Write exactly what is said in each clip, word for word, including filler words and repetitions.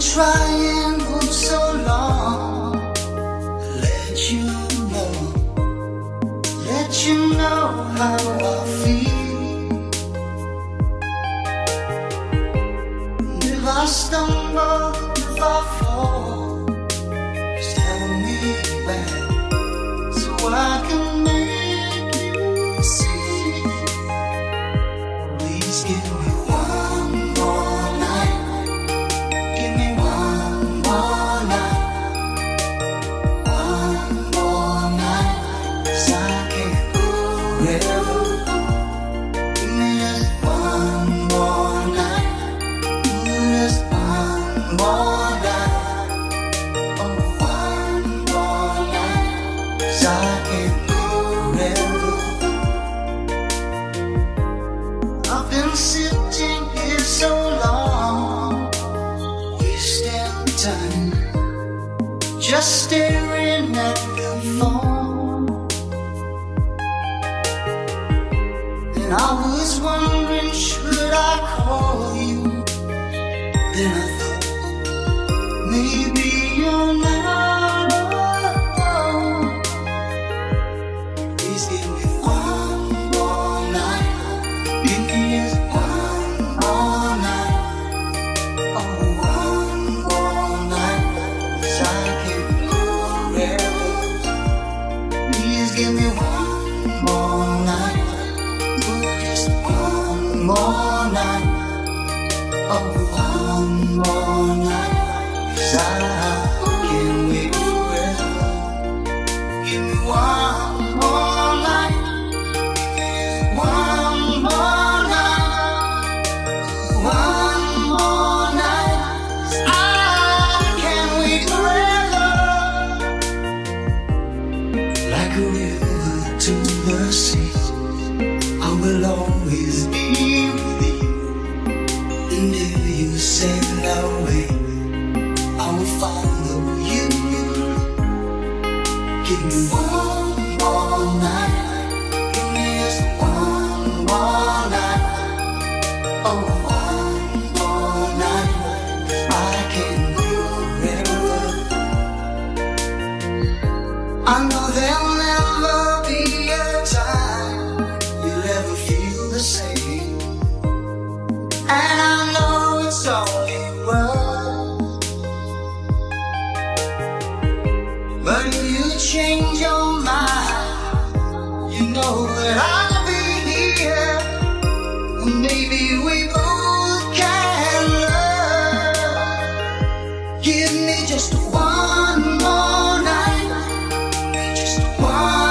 Trying for so long, let you know, let you know how I feel. If I stumble, if I fall, just tell me back so I can make you see. Please give me one more. Just staring at the phone, and I was wondering, should I call you? Then I thought, maybe you're not alone. Please give me one more night. Give me just one more night. Oh, one more night. Cause I can't. Give me one more night, ooh, just one more night, oh, one more night, cause I can wait forever. Give me one more night, give me one more night, one more night, cause I can wait forever. Like a river to the sea, I will always be with you. And if you sail away, I will follow you. Give me one more night. Give me just one more night. Oh, one more night. I can do forever. I know there'll never be a time you'll ever feel the same, and I know it's all it was. But if you change your mind, you know that I'll be here, and maybe we both can love. Give me just one more night, give me just one.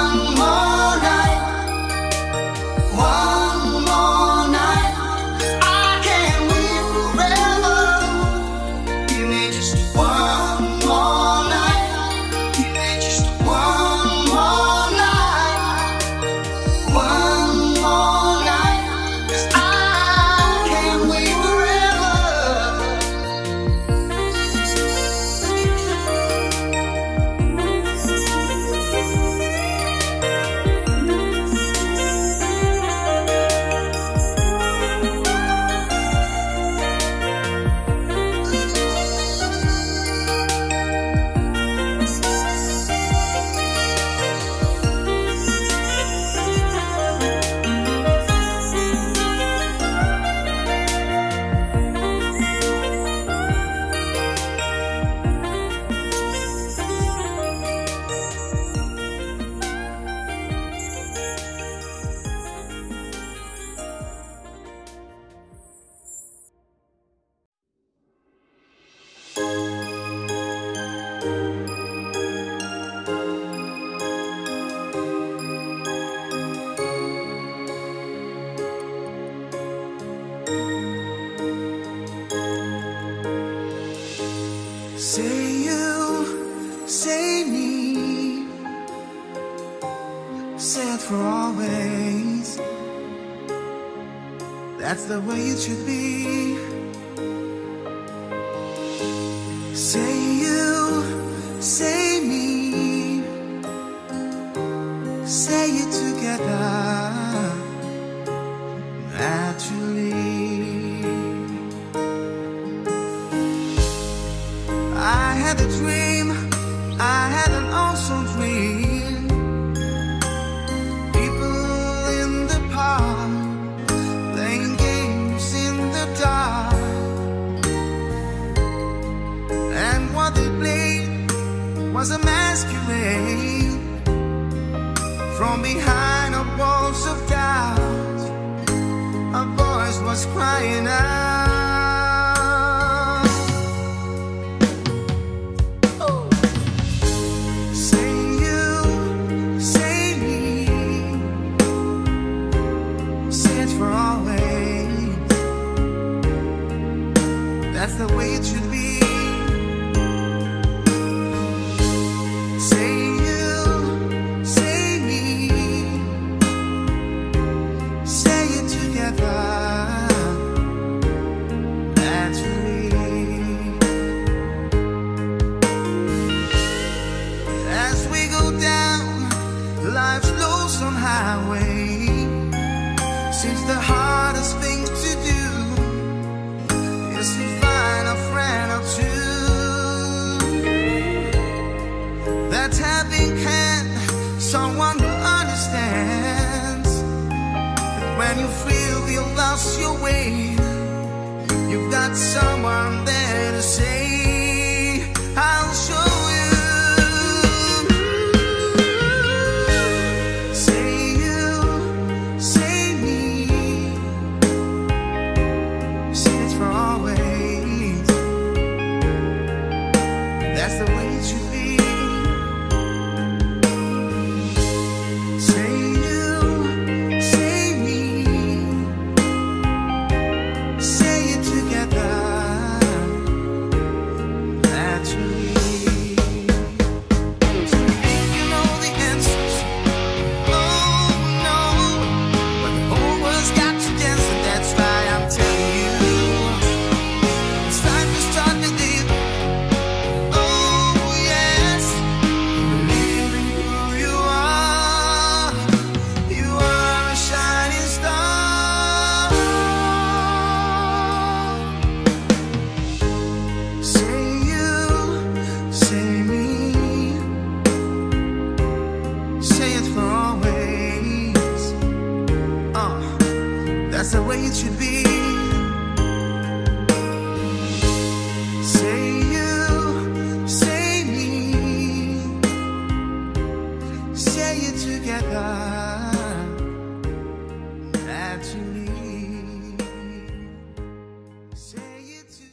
Say you, say me, said for always. That's the way it should be. say it together naturally. I had a dream, I had an awesome dream. People in the park playing games in the dark, and what they played was a masquerade. From behind the walls of doubt, a voice was crying out, oh. Say you, say me, say it for always. That's the way it should be. Say highway, seems the hardest thing to do is to find a friend or two. That's having hand, someone who understands that when you feel you lost your way, you've got someone there to say, I'll show you. That's the way it should be. Say you, say me, say it together naturally. Say it together.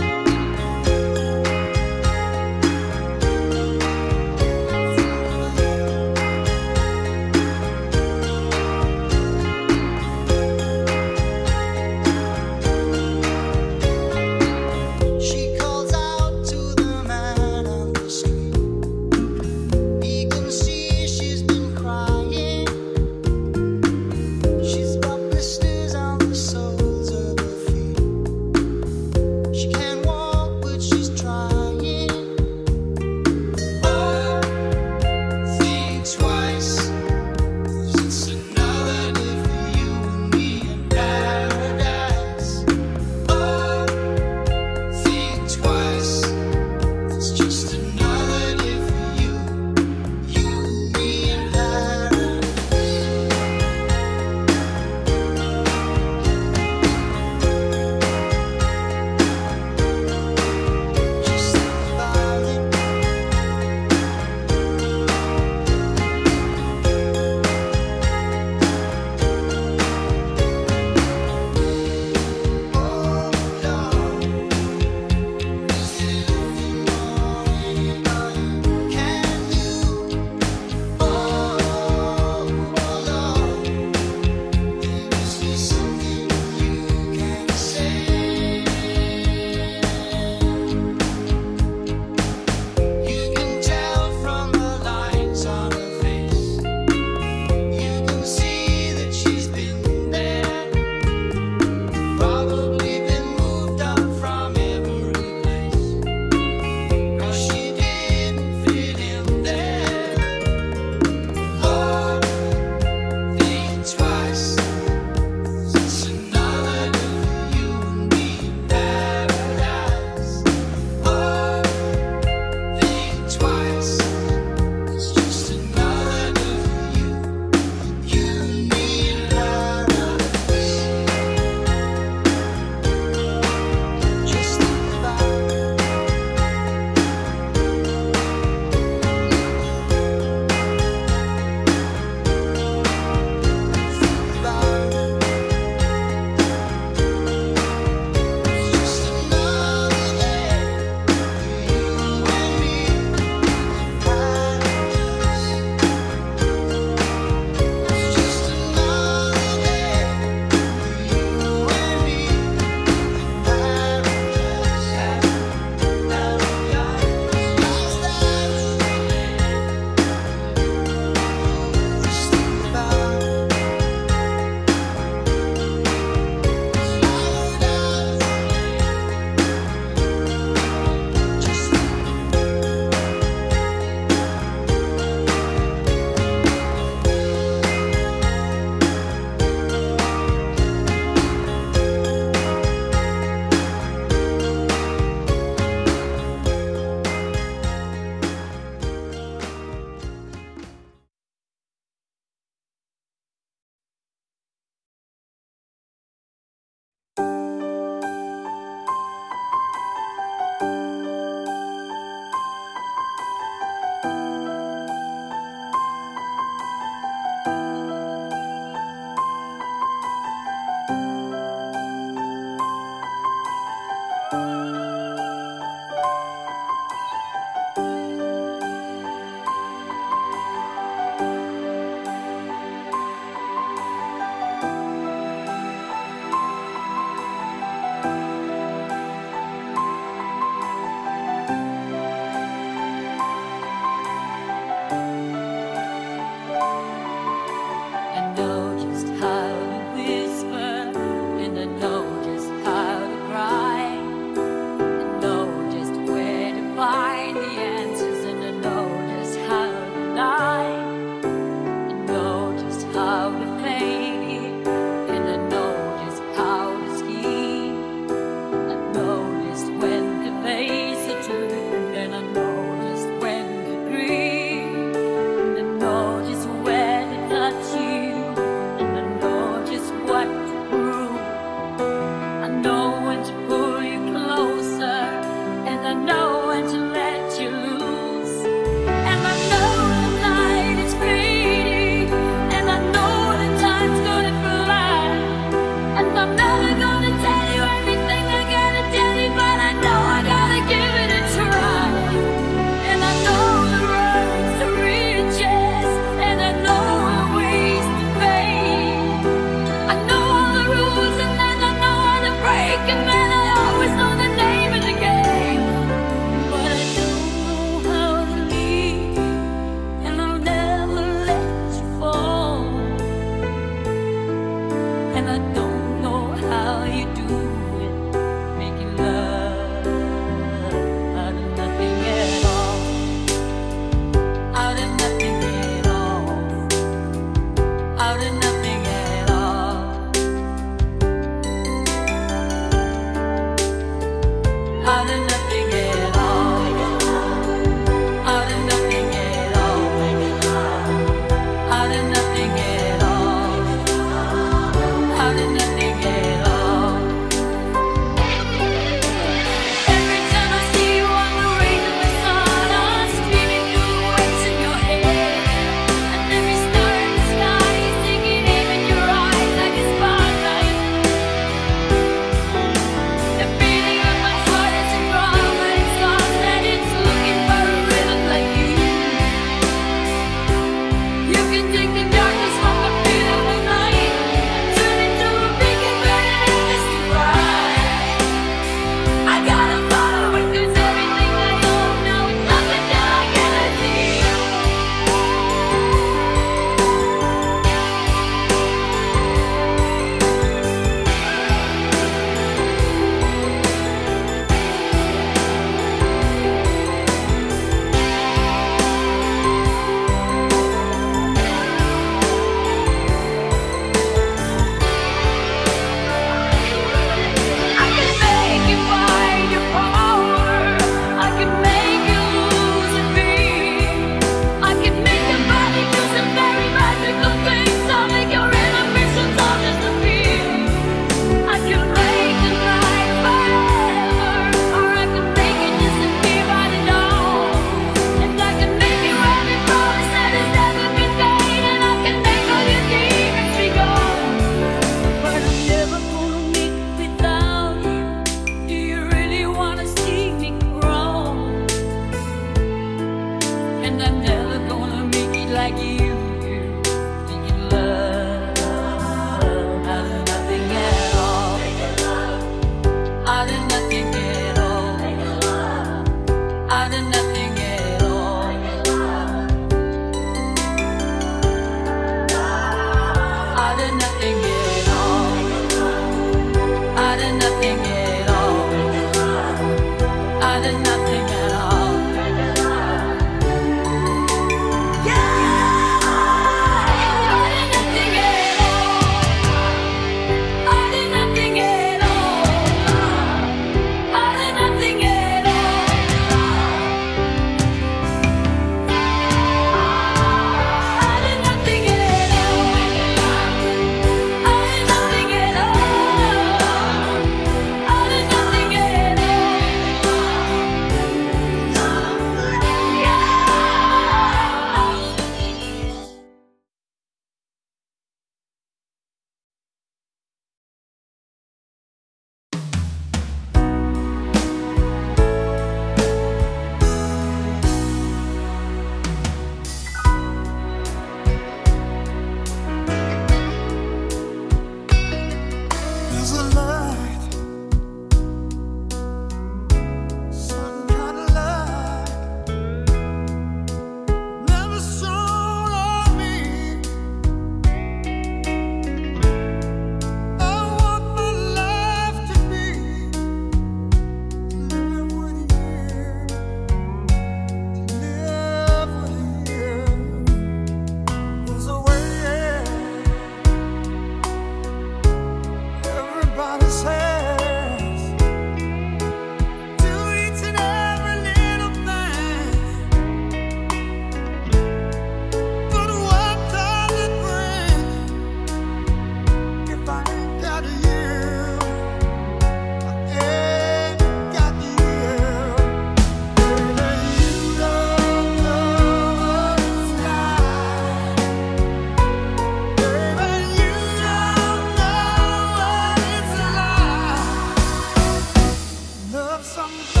You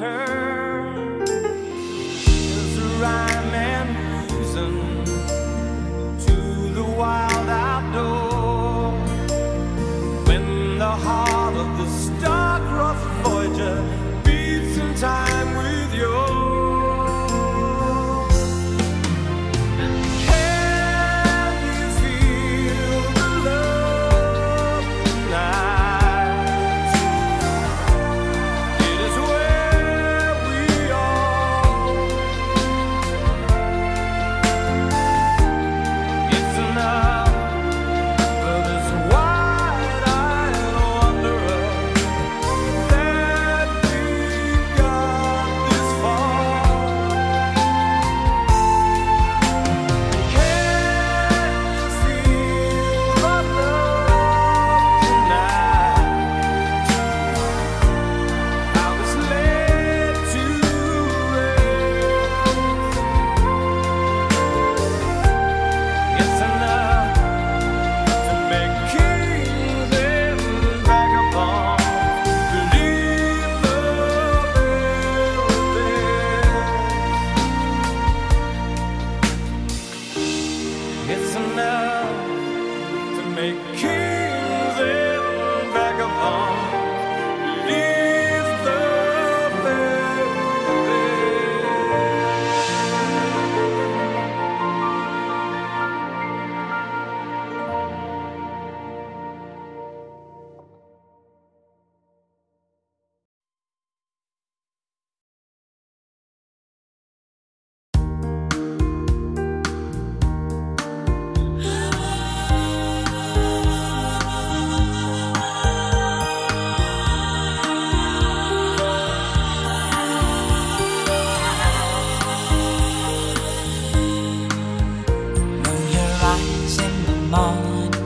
return is the rhyme and reason to the wild outdoor. When the heart of the star-crossed voyager beats in time with yours. It's enough to make kings and vagabonds leave the morning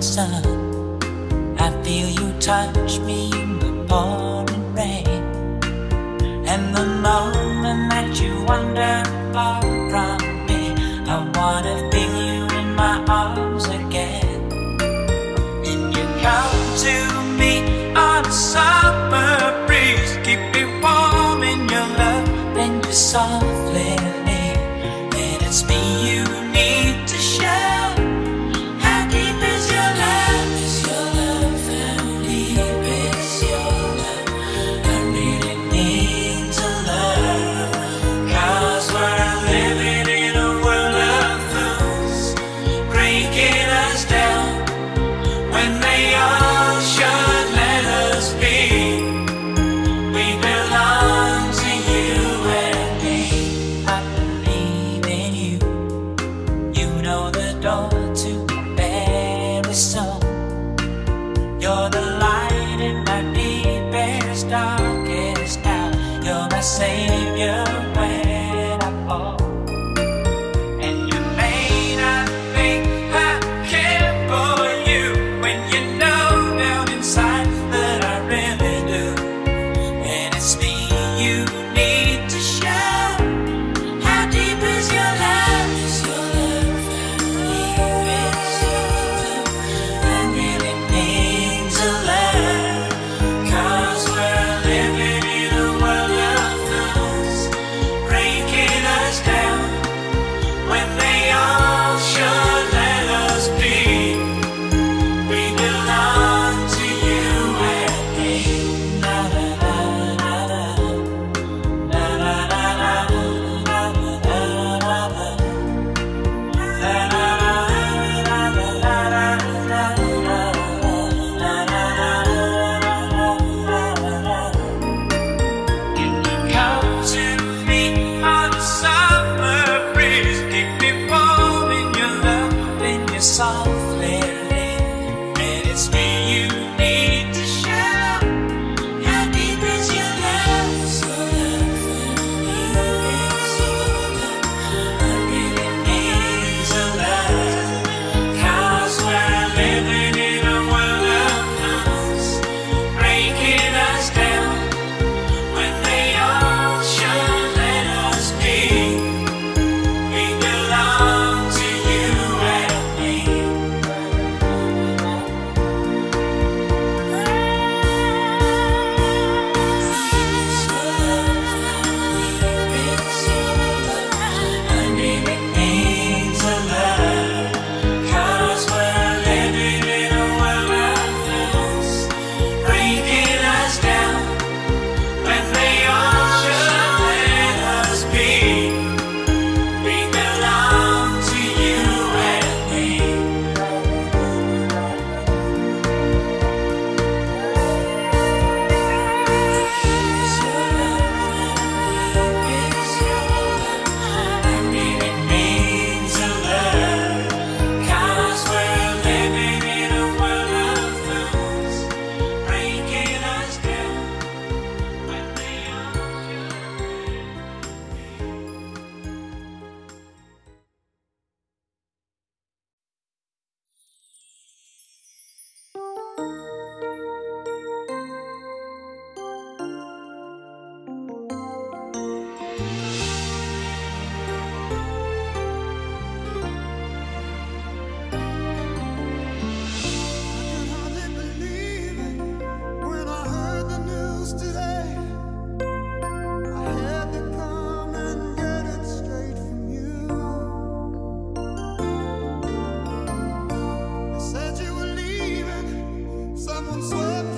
sun. I feel you touch me in the pouring rain, and the moment that you wander far from me, I wanna feel you in my arms again. And you come to me on a summer breeze, keep me warm in your love, and you softly leave, and it's me you need to share. Savior.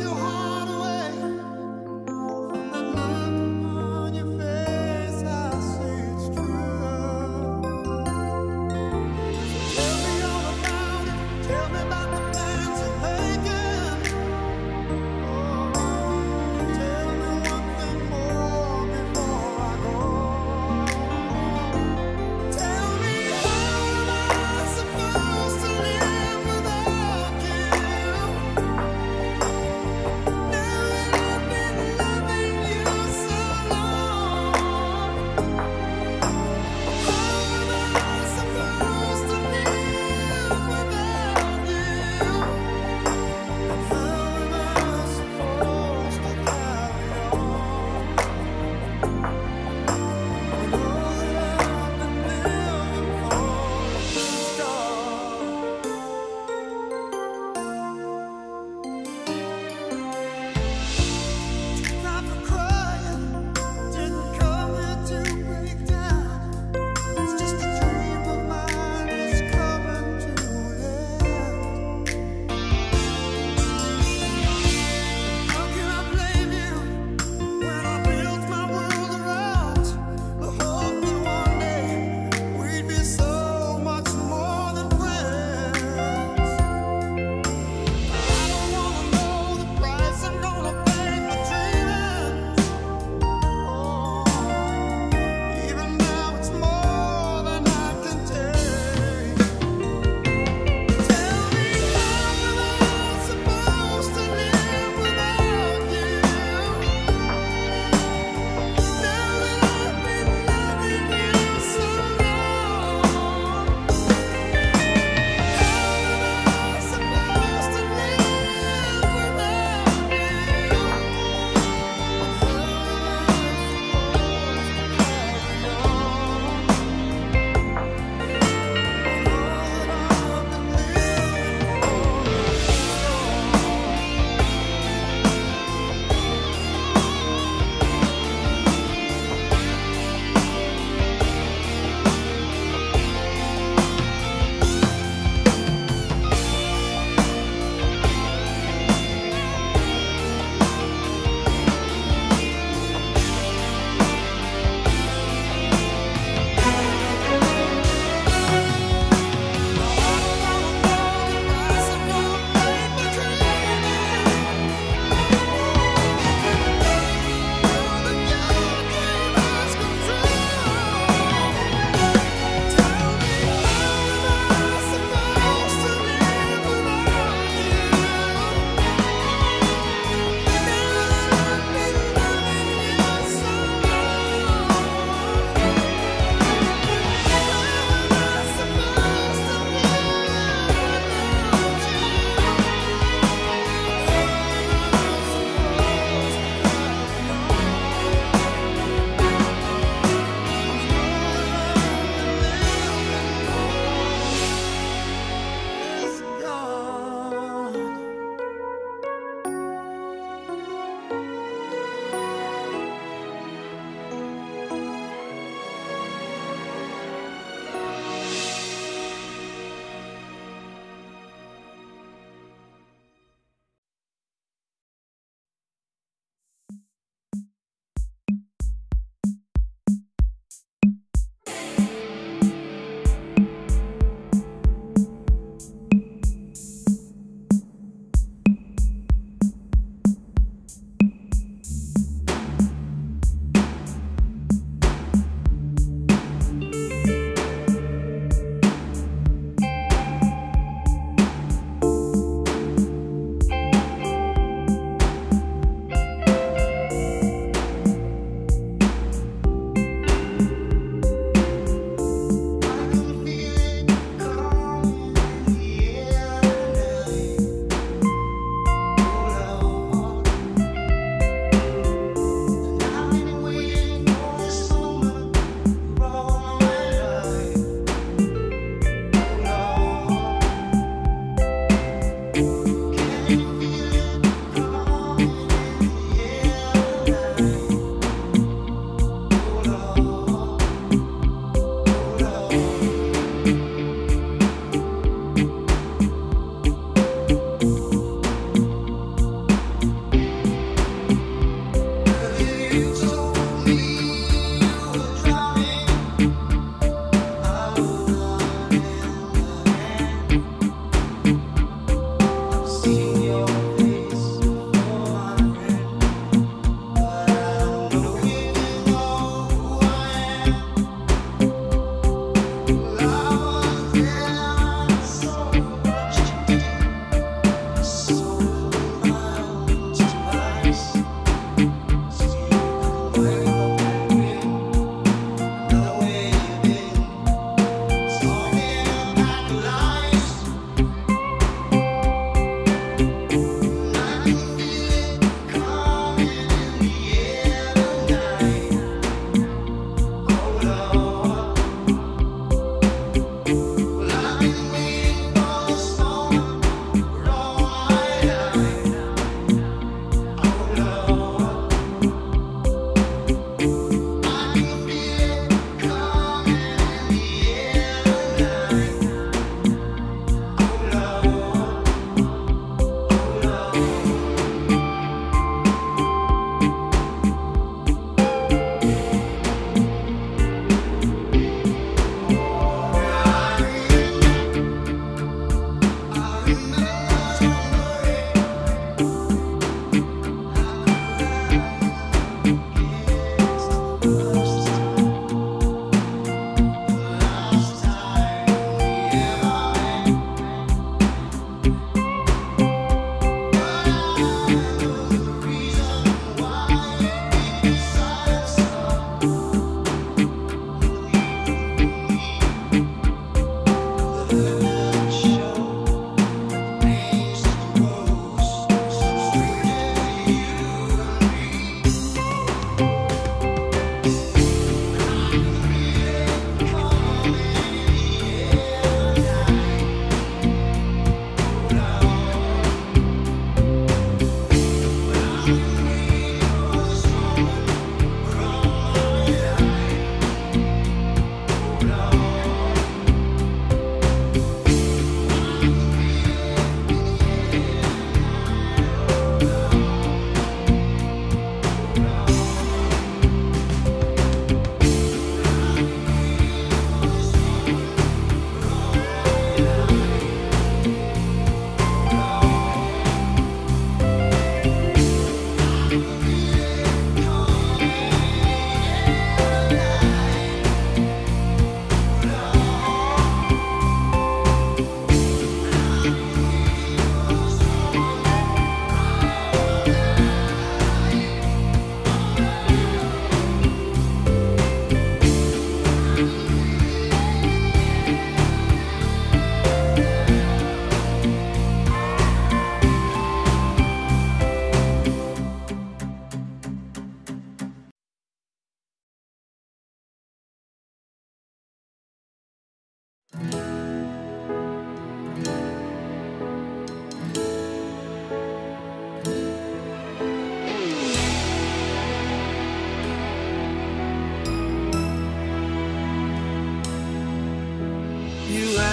Your heart away from the look on your face.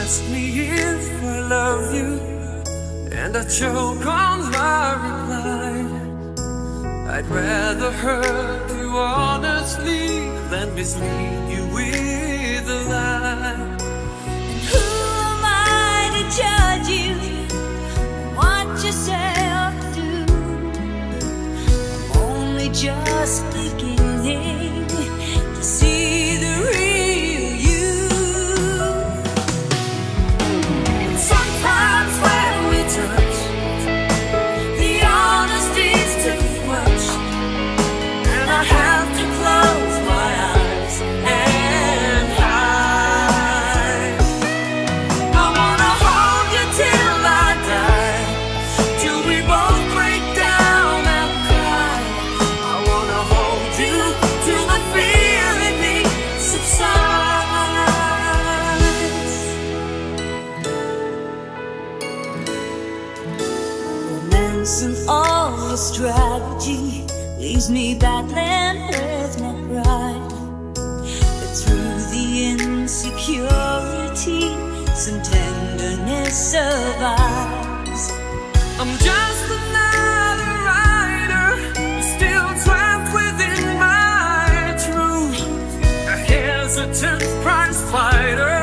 asked me if I love you, and I choke on my reply. I'd rather hurt you honestly than mislead you with a lie. And who am I to judge you? What yourself do? I'm only just beginning to see the real. And all the strategy leaves me battling with my pride, but through the insecurity some tenderness survives. I'm just another rider, still trapped within my truth. A hesitant prize fighter,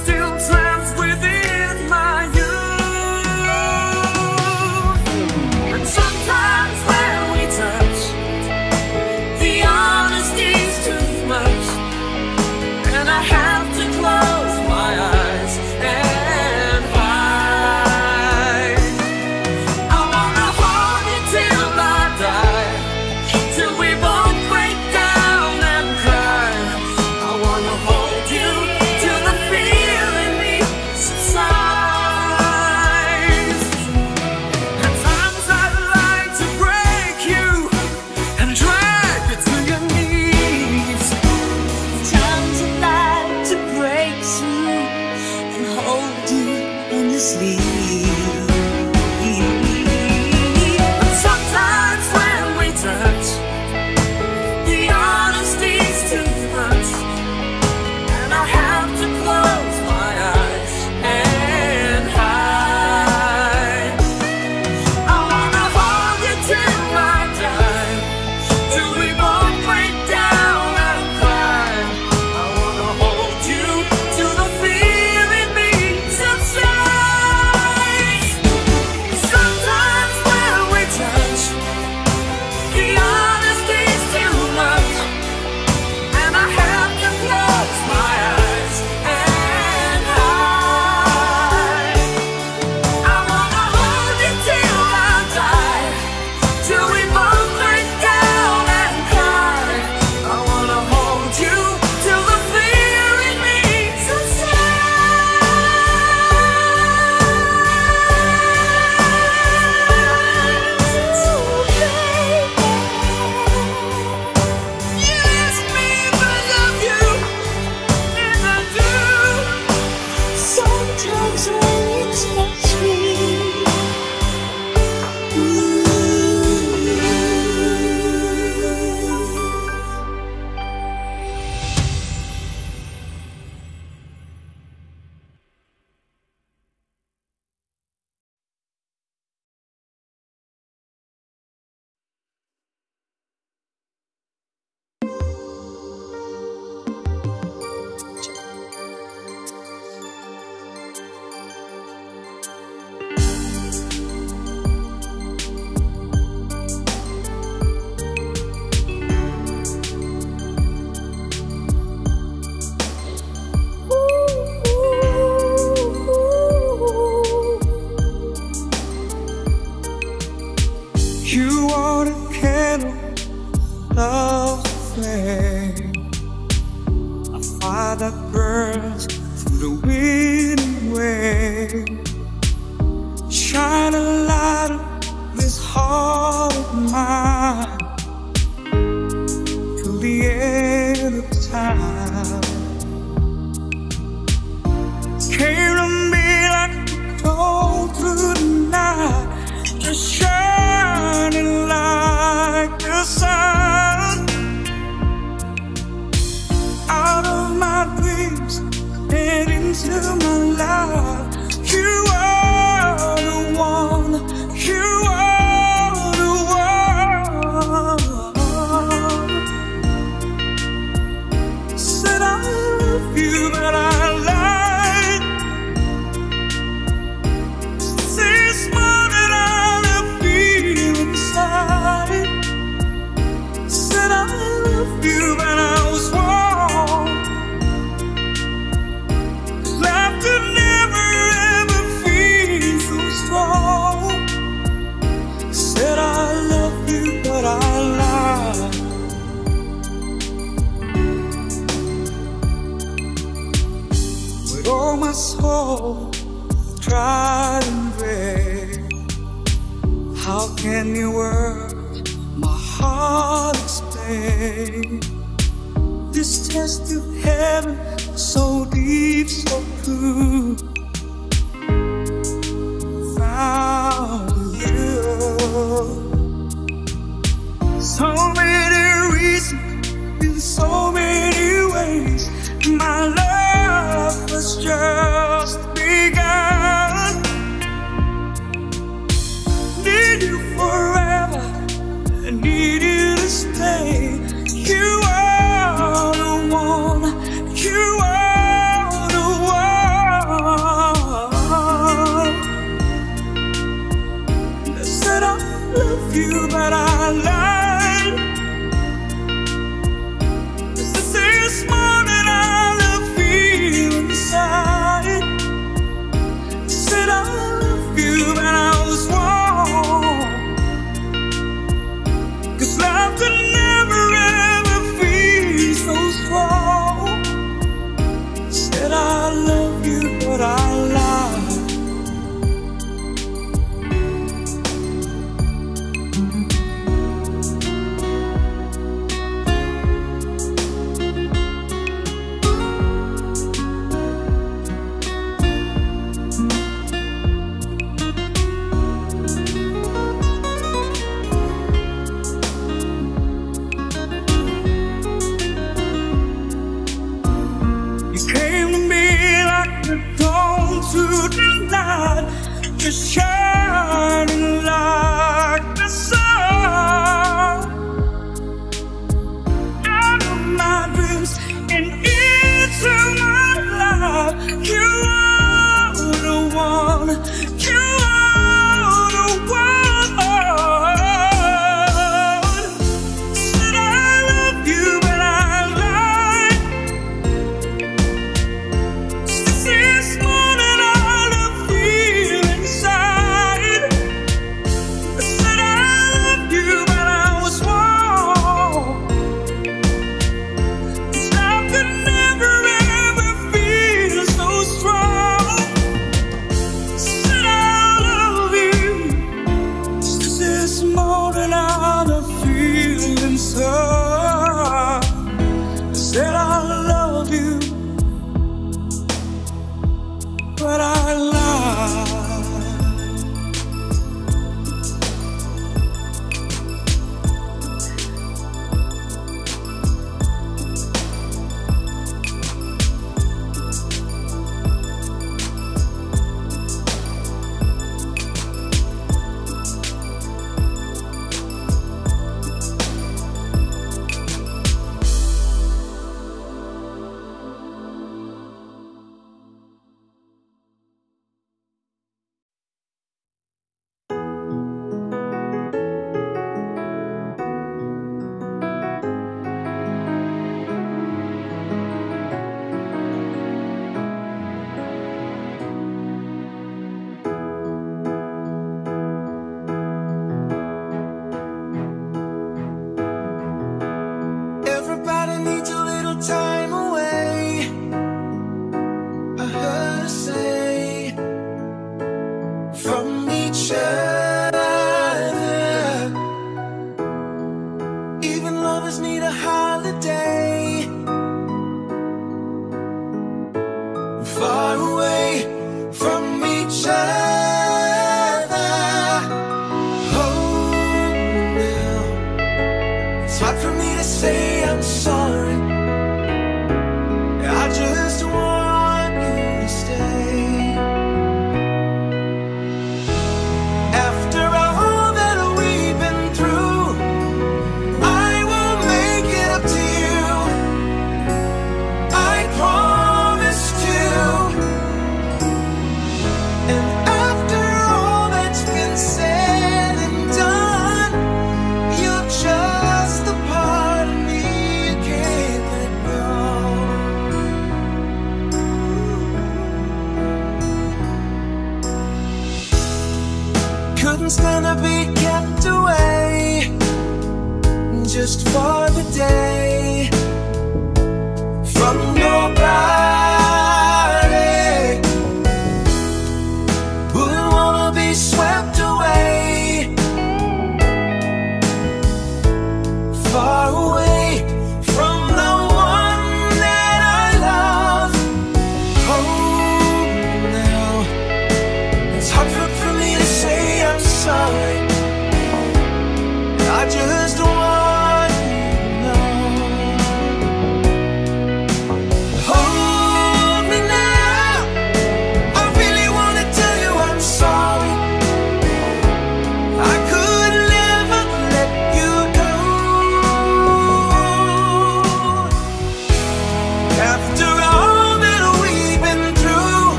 still trapped within my youth. Sometimes when we touch, the honesty's too much, and I have to close my eyes and hide. I wanna hold you till I die, till we both break down and cry. I wanna hold you till the fear in me subsides. into my life. You are the one. You are the one. Said I love you, but I lied. This morning I have feel inside. Said I love you, but I. Oh, my soul, tried and brave. How can you work my heart explain this test of heaven, so deep, so true? Found you. So many reasons, in so many ways, my love. It's just begun. Need you forever. I need you to stay. You are the one. You are the one. I said I love you, but I lied. This is my. Just shining like the sun out of my dreams and into my life. You are the one. You are the one. Said I love you, but I lied. This morning. Side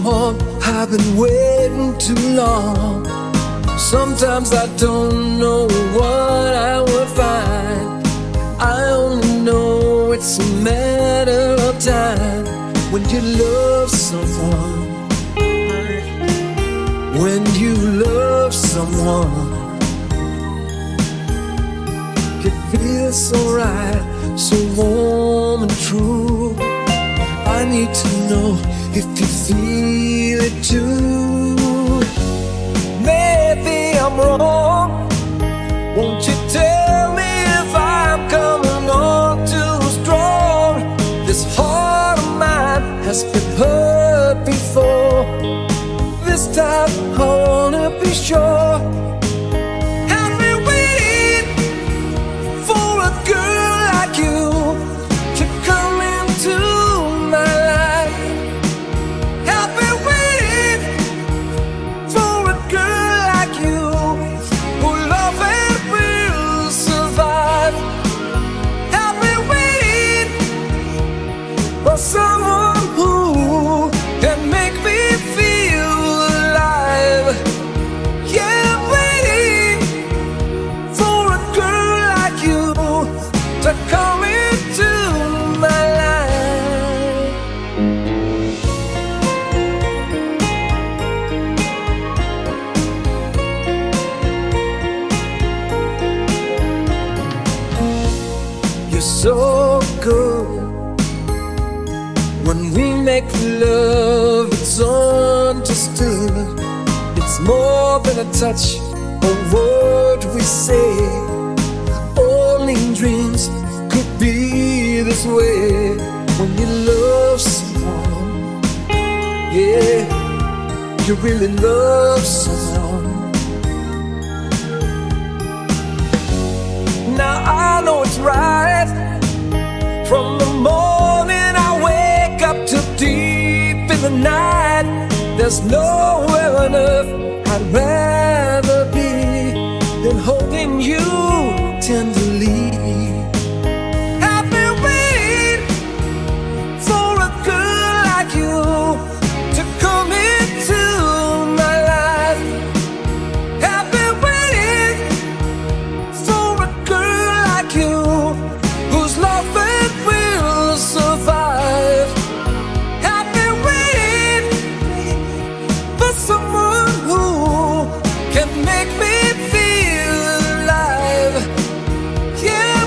home. I've been waiting too long. Sometimes I don't know what I will find. I only know it's a matter of time. When you love someone, when you love someone, it feels so right, so warm and true. I need to know if you feel it too. Maybe I'm wrong. Won't you tell me if I'm coming on too strong? This heart of mine has been hurt before. This time I wanna be sure. Someone who can make me feel alive. Yeah, I'm waiting for a girl like you to come into my life. You're so good. When we make love, it's understood. It's more than a touch, a word we say. Only dreams could be this way. When you love someone, yeah, you really love someone. Now I know it's right. From the morning up to deep in the night, there's nowhere on earth I'd rather be than holding you tenderly. I've been waiting for a girl like you to come into my life. I've been waiting for a girl like you whose love it will survive. Someone who can make me feel alive. Yeah.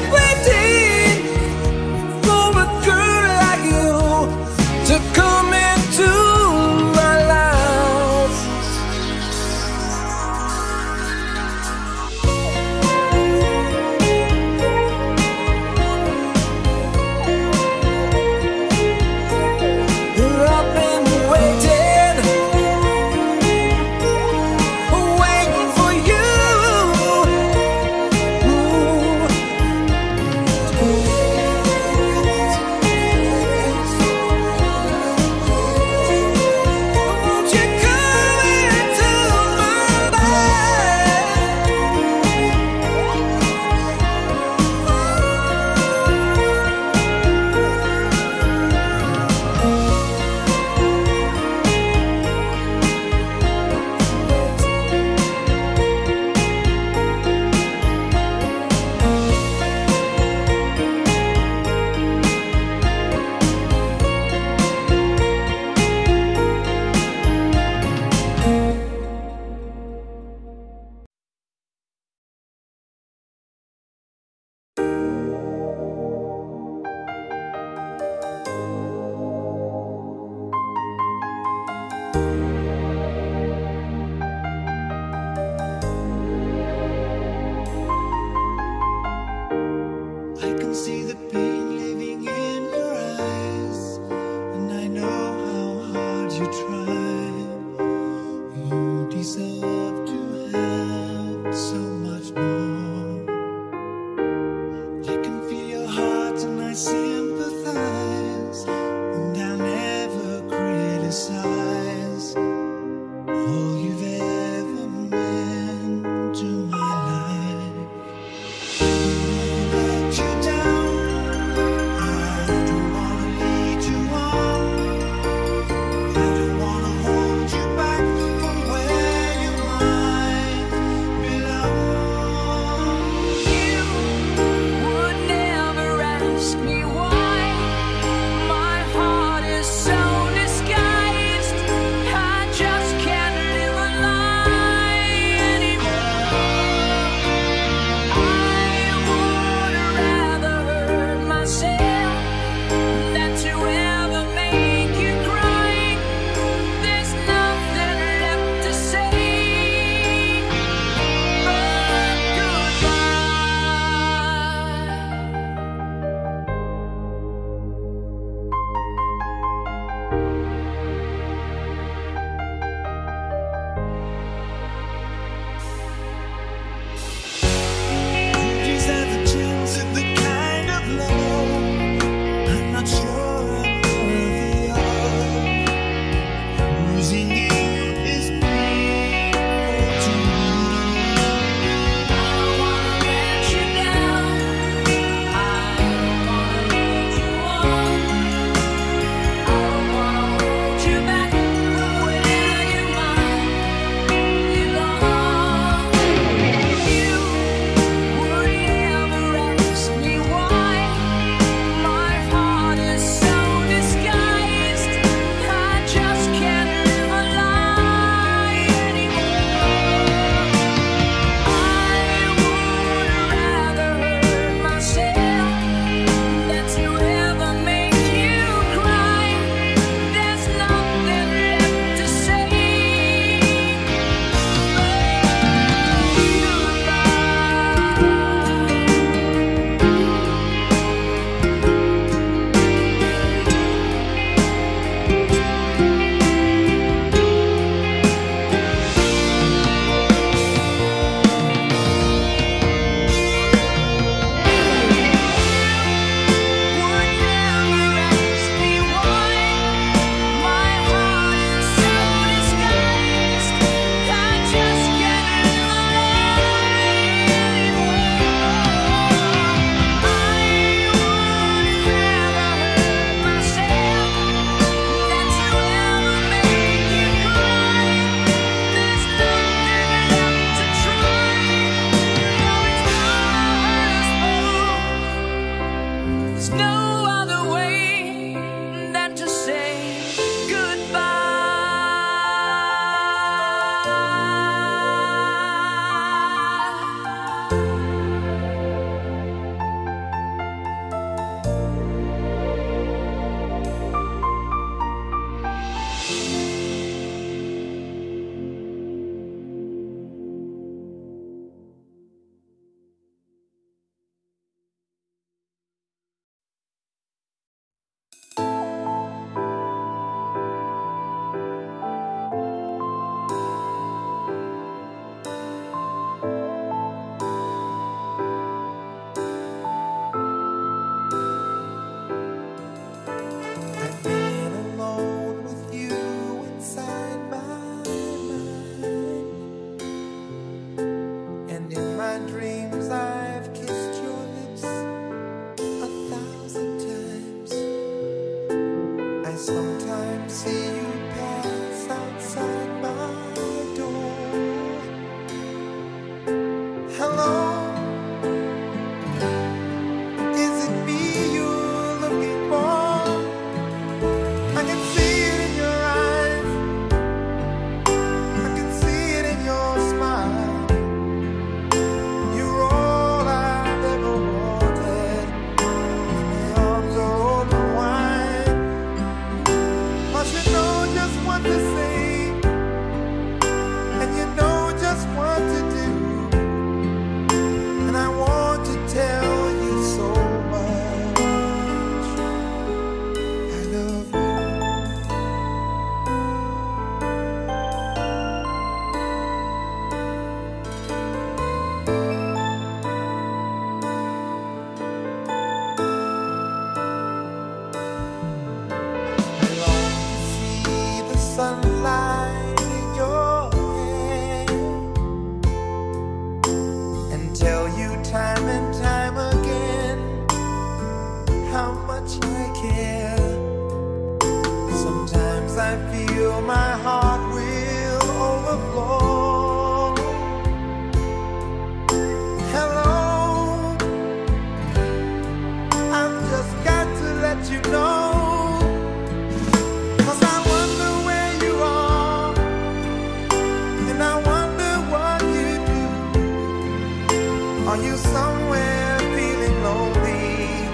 Are you somewhere feeling lonely,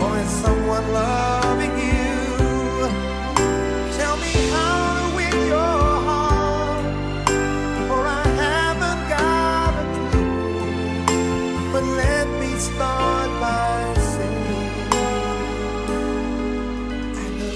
or is someone loving you? Tell me how to win your heart, for I haven't got a clue. But let me start by saying I love you.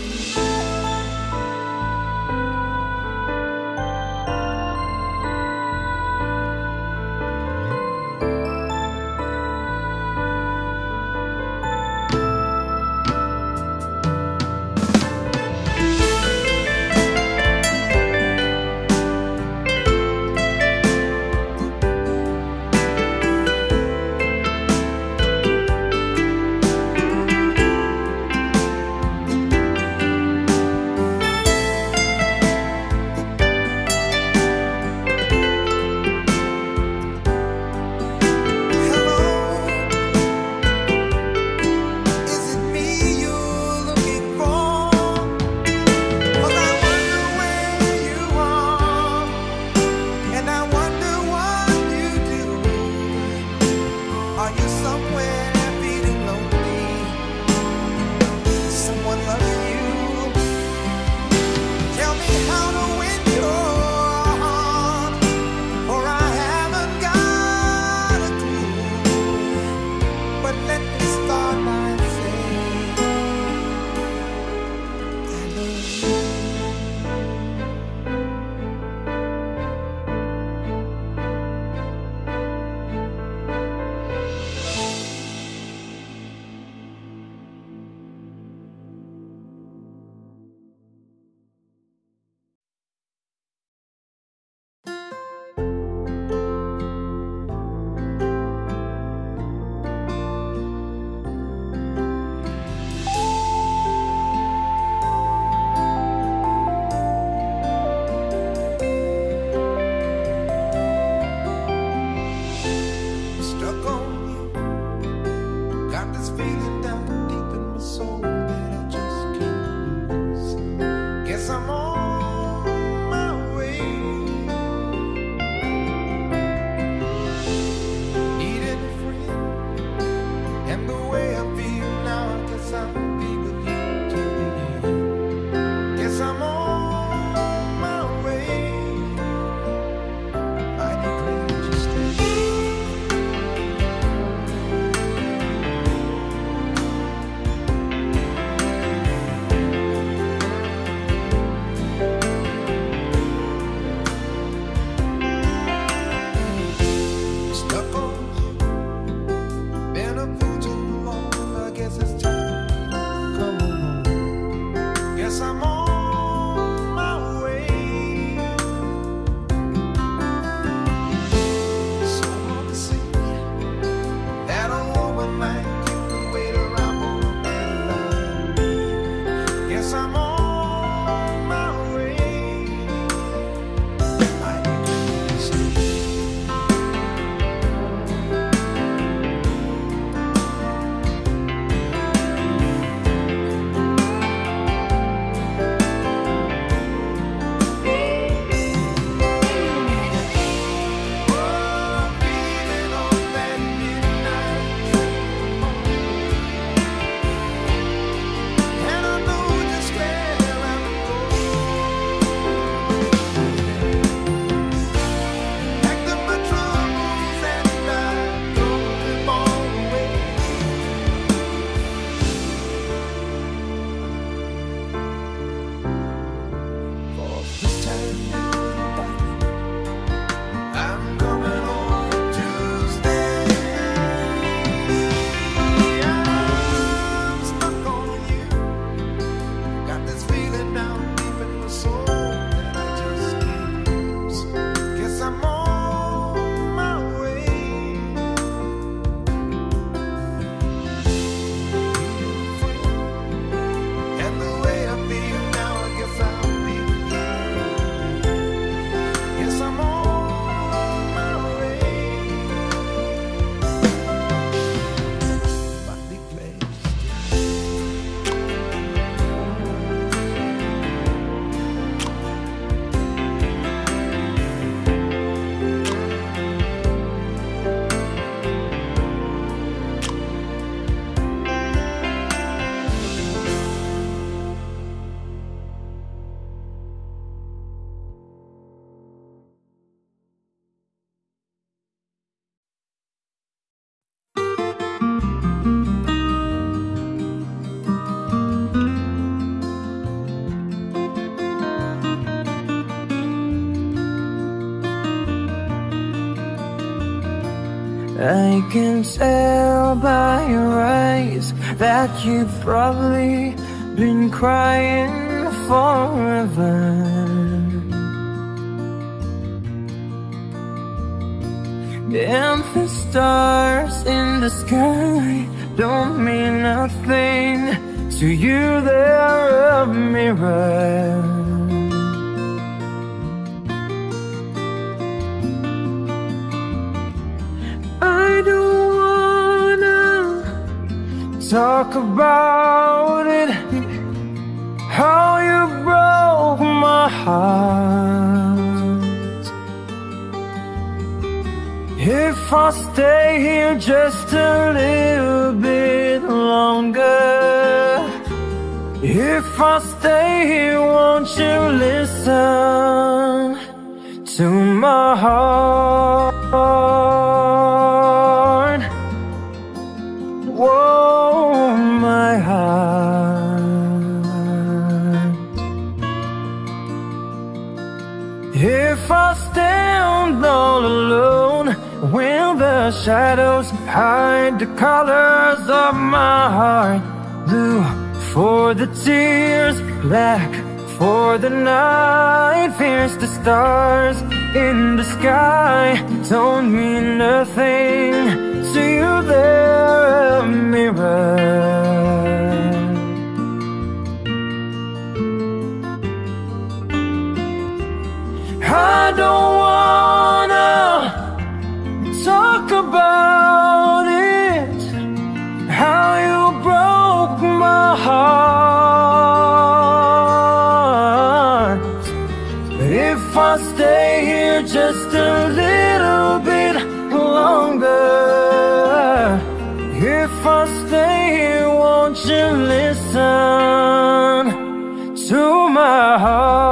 I can tell by your eyes that you've probably been crying forever. And the stars in the sky don't mean nothing to you, they're a mirror. I don't wanna talk about it, how you broke my heart. If I stay here just a little bit longer, if I stay here, won't you listen to my heart? Whoa, my heart. If I stand all alone, when the shadows hide the colors of my heart, blue for the tears, black for the night, fierce the stars in the sky don't mean nothing to you, they're a mirror. I don't wanna talk about it, how you broke my heart. If I stay here just a little bit longer, if I stay here, won't you listen to my heart?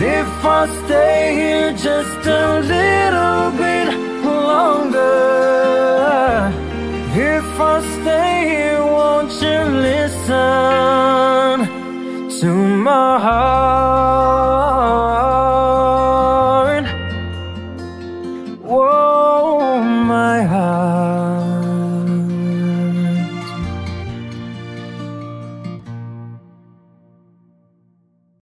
If I stay here, won't you